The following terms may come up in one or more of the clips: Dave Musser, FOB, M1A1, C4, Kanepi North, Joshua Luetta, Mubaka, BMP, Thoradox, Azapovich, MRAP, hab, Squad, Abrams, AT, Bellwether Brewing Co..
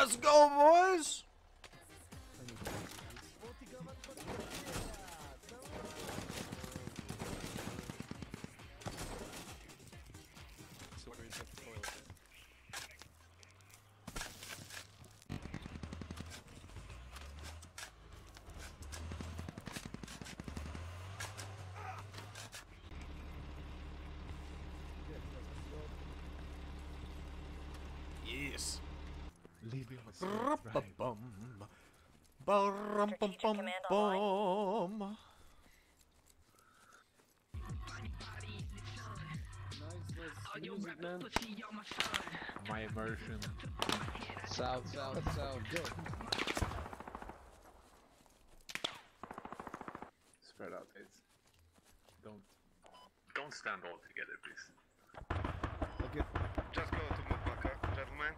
Let's go, boys! Yes. Leave me on bum. Nice music, man. My immersion. South, go. Spread out, guys. Don't stand all together, please. Okay. Just go to Mubaka, gentlemen.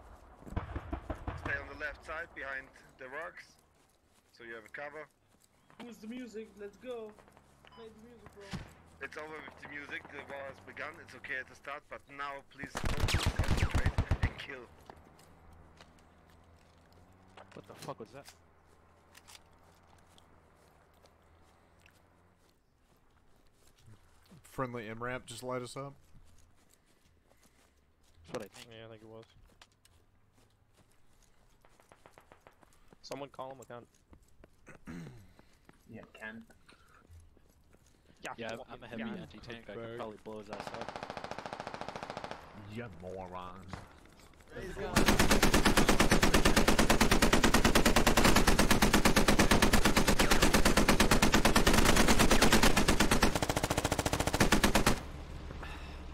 Stay on the left side behind the rocks, so you have a cover. Who's the music? Let's go. Play the music, bro. It's over with the music, the war has begun, it's okay at the start, but now please focus, concentrate, and kill. What the fuck was that? Friendly MRAP just light us up? That's what I think. Yeah, I think it was. Someone call him a count. Yeah, can. Yeah, I'm a heavy anti-tank. I can probably blow his ass up. You morons. He's gone.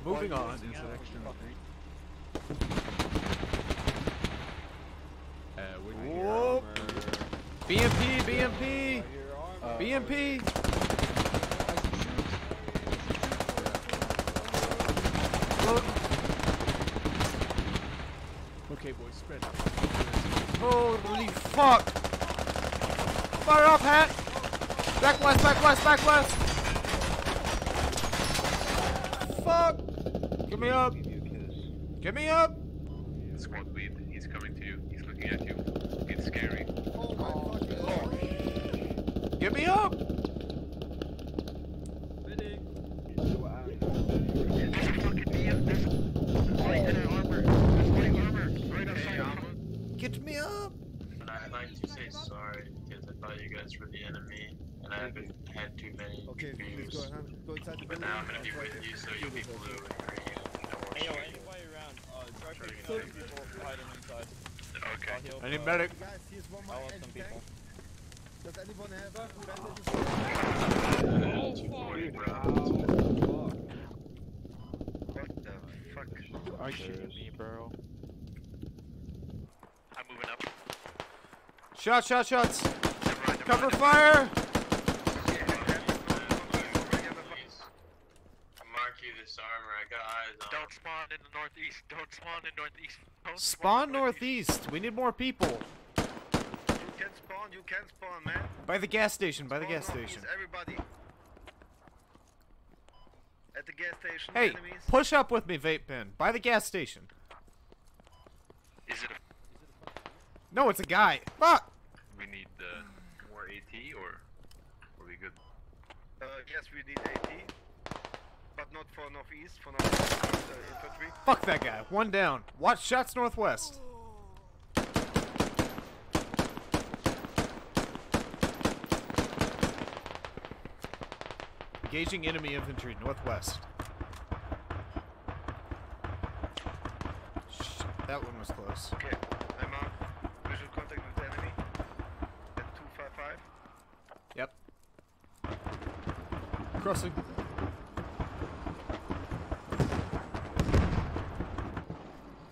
Moving on. Insurrection. Whoa! BMP. Okay, boys, spread out. Holy fuck! Fire off, hat! Back west! Fuck! Get me up! Squad lead, he's coming to you. He's looking at you. It's scary. Oh my fucking lord! Get me up! Get me up! And I'd like to say sorry because I thought you guys were the enemy and I haven't had too many views. Go inside the building. But now I'm gonna be with you, so you'll be blue and green. Hey, yo, anybody around, try to get some people hiding inside. Okay. Any medic? I want some people. Does anyone have bandages? What the fuck? Are you shooting me, bro? I'm moving up. Shots! Cover fire! I mark you this armor, I got eyes on. Don't spawn in the northeast, Spawn northeast, we need more people. You can spawn, man. By the gas station, Everybody. At the gas station, hey, enemies. Push up with me, vape pen. By the gas station. Is it a... No, it's a guy. Fuck! We need more AT, or are we good? Yes, we need AT. But not for northeast, for northwest infantry. Fuck that guy. One down. Watch shots northwest. Engaging enemy infantry northwest. Shit, that one was close. Okay, I'm out. Visual contact with the enemy at 255. Yep. Crossing.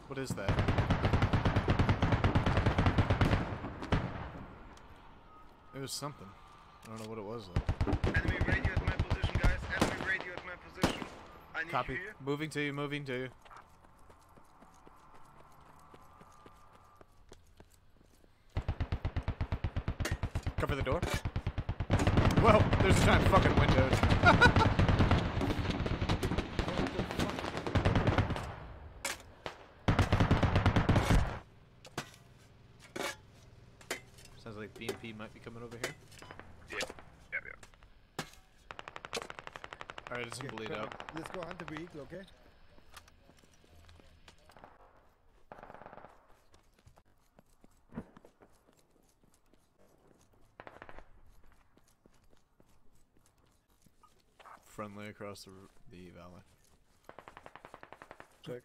What is that? It was something. I don't know what it was though. Enemy radio at my position, guys. Enemy radio at my position. I need Copy. You here. Moving to you. Cover the door. Well, there's a giant fucking window. Sounds like BMP might be coming over here. Yeah. Alright, it doesn't bleed out. Let's go hunt the vehicle, okay? Friendly across the valley. Check.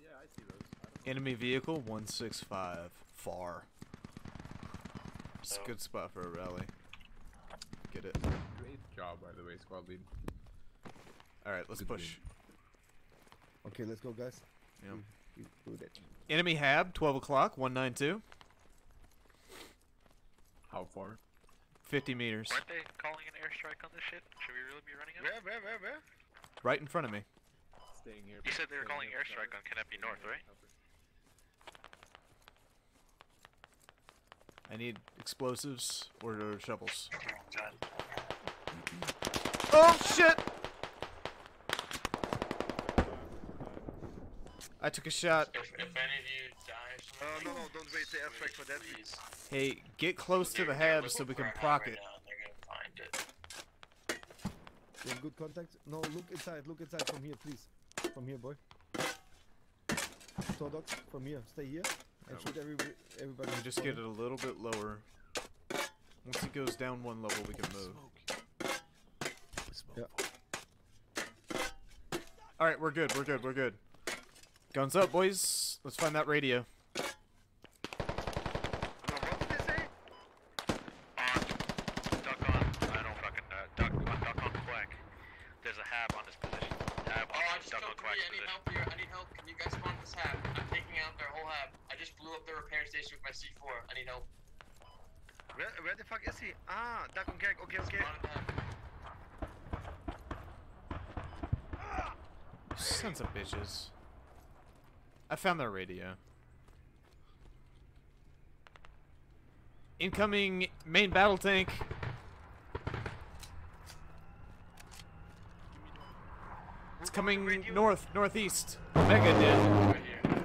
Yeah, I see those. Enemy vehicle 165 far. It's a good spot for a rally. Get it. Great job, by the way, squad lead. All right, let's push. Okay, let's go, guys. Yeah. Enemy hab 12 o'clock 192. How far? 50 meters. Aren't they calling an airstrike on this shit? Should we really be running it? Where? Right in front of me. Staying here. You said they were calling airstrike on Kanepi North, right? I need explosives or shovels. Oh shit! I took a shot. If any of you die, no, don't wait the airstrike for that. Please. Hey, get close to the hab so we can proc it. They're gonna find it. You have good contact? No, look inside from here, please. From here, boy. So, dogs, from here, stay here and shoot everybody. We just get it a little bit lower. Once it goes down one level, we can move. Yeah. All right, we're good. Guns up, boys. Let's find that radio. What did they say? Duck on. I don't fucking know. Duck on quack. There's a hab on this position. Hab on duck on quack. I need help here. I need help. Can you guys spawn this hab? I'm taking out their whole hab. I just blew up their repair station with my C4. I need help. Where the fuck is he? Ah, duck on quack. Okay. Sons of bitches. I found their radio. Incoming main battle tank. It's coming northeast. Mega did.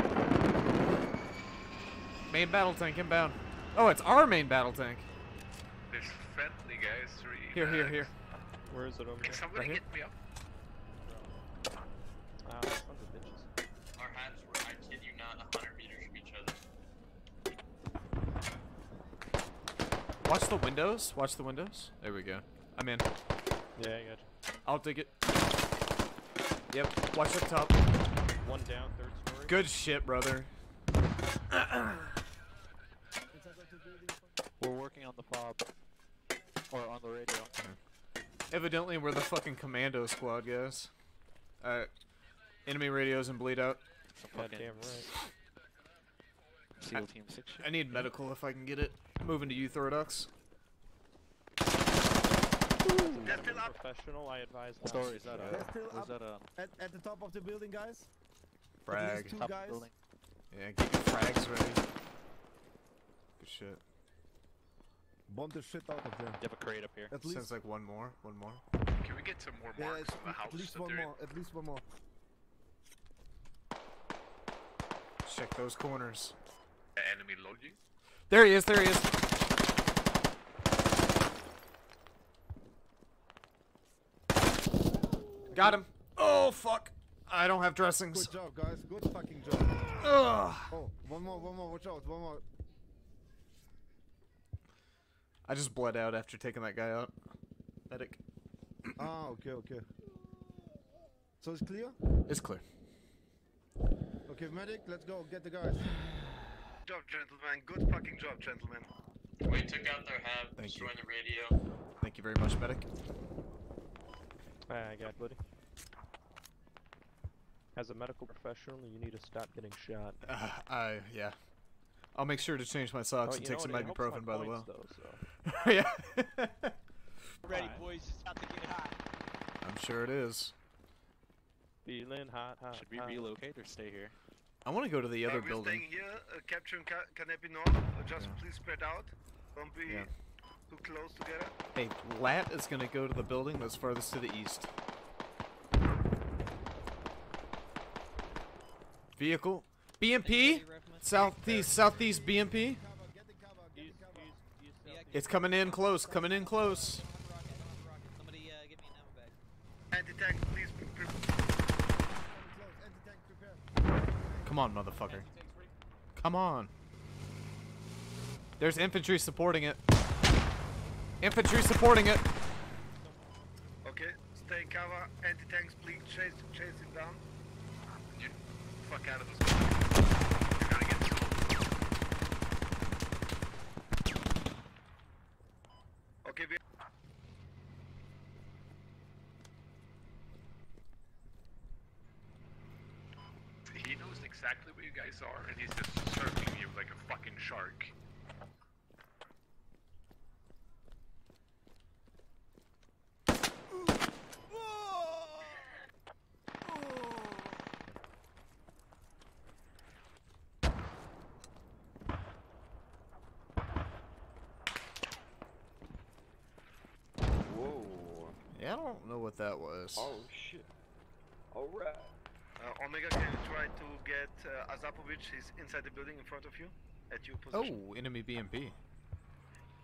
Main battle tank inbound. Oh, it's our main battle tank. There's friendly guys. Here. Where is it over here? Can somebody get me up? Watch the windows. There we go. I'm in. Yeah, I got you. I'll dig it. Yep. Watch up top. One down, third story. Good shit, brother. We're working on the FOB. Or on the radio. Evidently, we're the fucking commando squad, guys. Alright. Enemy radios and bleed out. Goddamn right. SEAL Team 6. I need medical if I can get it. Moving to you, Thoradox. They're still up. Professional, I advise. Sorry, is that at the top of the building, guys? Frag. Top guys. Building. Yeah, get your frags ready. Good shit. Bomb the shit out of them. You have a crate up here. At least. Sounds like one more. Can we get some more marks on the house? At least one more. Check those corners. Enemy loading. There he is. Got him. Oh, fuck. I don't have dressings. Good job, guys. Good fucking job. Ugh. Oh, one more. Watch out. One more. I just bled out after taking that guy out. Medic. Ah, okay. So it's clear? It's clear. Okay, medic, let's go. Get the guys. Good fucking job, gentlemen. We took out their hab, destroyed the radio. Thank you very much, medic. I got it, buddy. As a medical professional, you need to stop getting shot. Yeah. I'll make sure to change my socks and take some ibuprofen, by the way. So. Yeah. Ready, boys. It's about to get hot. I'm sure it is. Feeling hot. Should we relocate or stay here? I want to go to the other building. We're staying here, capturing Kanepi North. Please spread out. Don't be too close together. Hey, Lat is going to go to the building that's farthest to the east. Vehicle, BMP, southeast BMP. It's coming in close, coming in close. Somebody get me an ammo bag. Anti-tank, please prepare. Come on, motherfucker. Come on. There's infantry supporting it. Infantry supporting it. Okay, stay cover. Anti-tanks, please chase it down. Get the fuck out of this place. You're gonna get killed. Okay, we. He knows exactly where you guys are, and he's just circling you like a fucking shark. I don't know what that was. Oh shit! All right. Omega, can you try to get Azapovich? He's inside the building in front of you, at your position. Oh, enemy BMP.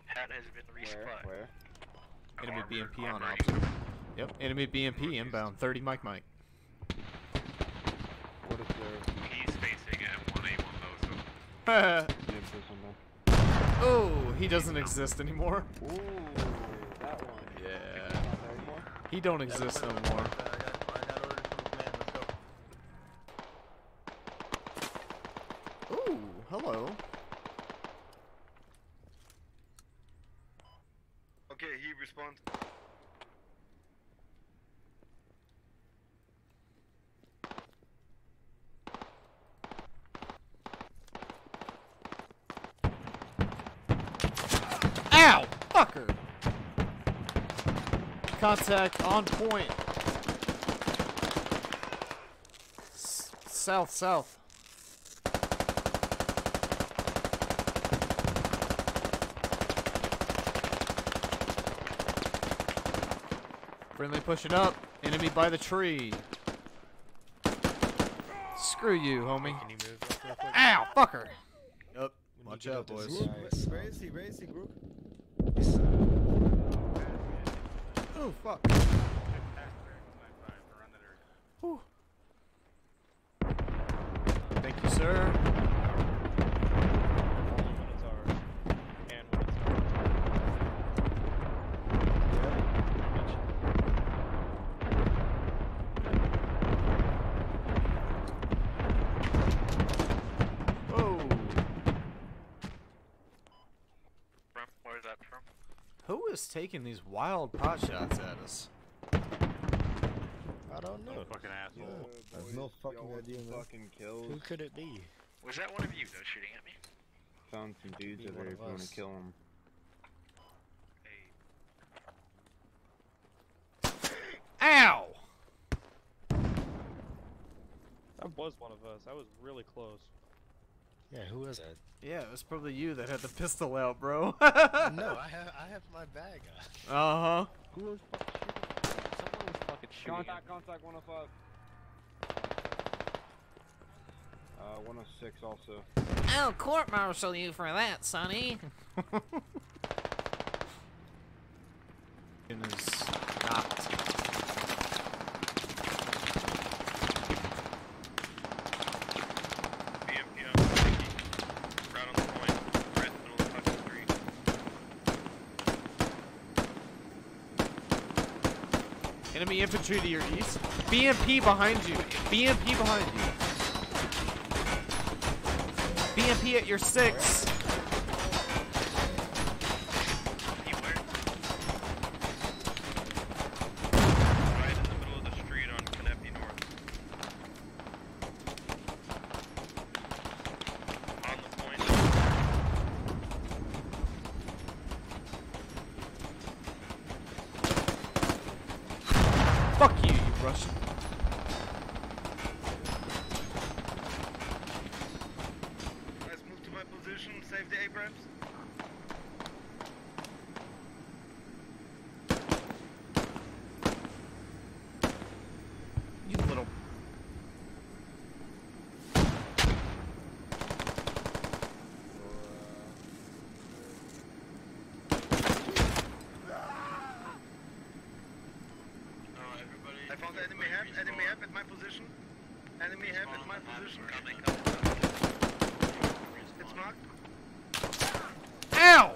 Hat has been resupplied. Where? Enemy BMP on ops. Yep, enemy BMP inbound. 30 Mike Mike. What is there? He's facing M1A1 though. So. Oh, he doesn't exist anymore. Ooh, that one. Yeah. He don't exist no more. Ooh, hello. Okay, he responds. Ow, fucker. Contact on point. South, south. Friendly pushing up. Enemy by the tree. Screw you, homie. Can you move up real quick? Ow, fucker. Yep. Watch out, boys. Nice. Where is he? Where is he, group? Oh fuck. Whew. Thank you, sir. Whoa. Where is that from? Who is taking these wild pot shots at us? I don't know. Fucking asshole. Yeah, I have no fucking idea. Fucking kills. Who could it be? Was that one of you though shooting at me? Found some dudes over there if you want to kill them. Hey. Ow! That was one of us. That was really close. Yeah, who was that? Yeah, it was probably you that had the pistol out, bro. No, I have my bag on. Uh-huh. Who was fucking shooting? Someone was fucking shooting. Contact 105. 106 also. I'll court-martial you for that, Sonny. It is not. Enemy infantry to your east. BMP behind you. BMP behind you. BMP at your 6. Right in the middle of the street on Kanepi North. On the point. Fuck you, you Russian. Guys, move to my position. Say position. Enemy hab at my position. It's marked. Ow!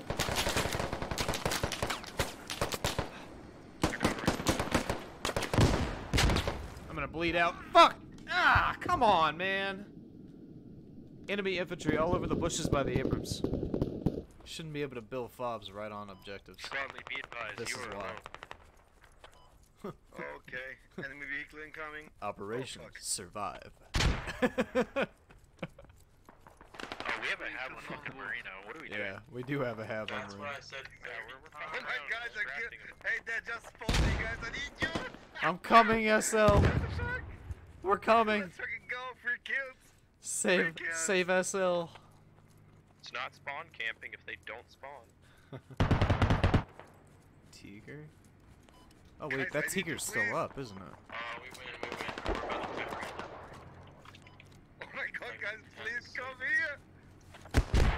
I'm gonna bleed out. Fuck! Ah, come on, man. Enemy infantry all over the bushes by the Abrams. Shouldn't be able to build FOBs right on objectives. Probably be advised. This is why. Okay, enemy vehicle incoming. Operation Survive. Oh, we have a hab on the Marino. What do we do? Yeah, we do have a hab on the Marino. That's what I said. Yeah, we're oh my gosh, I get... Hey, that just spawned you guys. I need you. I'm coming, SL. We're coming. Let's freaking go. Free kills. Save SL. It's not spawn camping if they don't spawn. Tiger? Oh wait, guys, that Tiger's still up, isn't it? Oh, we win. We're about to win. Oh my god, guys, please come here!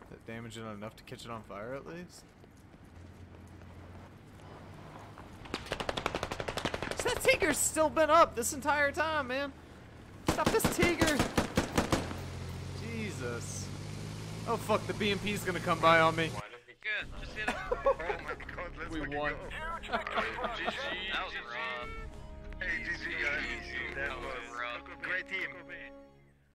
Is that damage it enough to catch it on fire at least? So that Tiger's still been up this entire time, man! Stop this Tiger! Jesus. Oh fuck, the BMP's gonna come by on me. Good, just hit him. Oh my god, let's we won. GG. That was rough. Hey, GG guys. That was rough. Great team.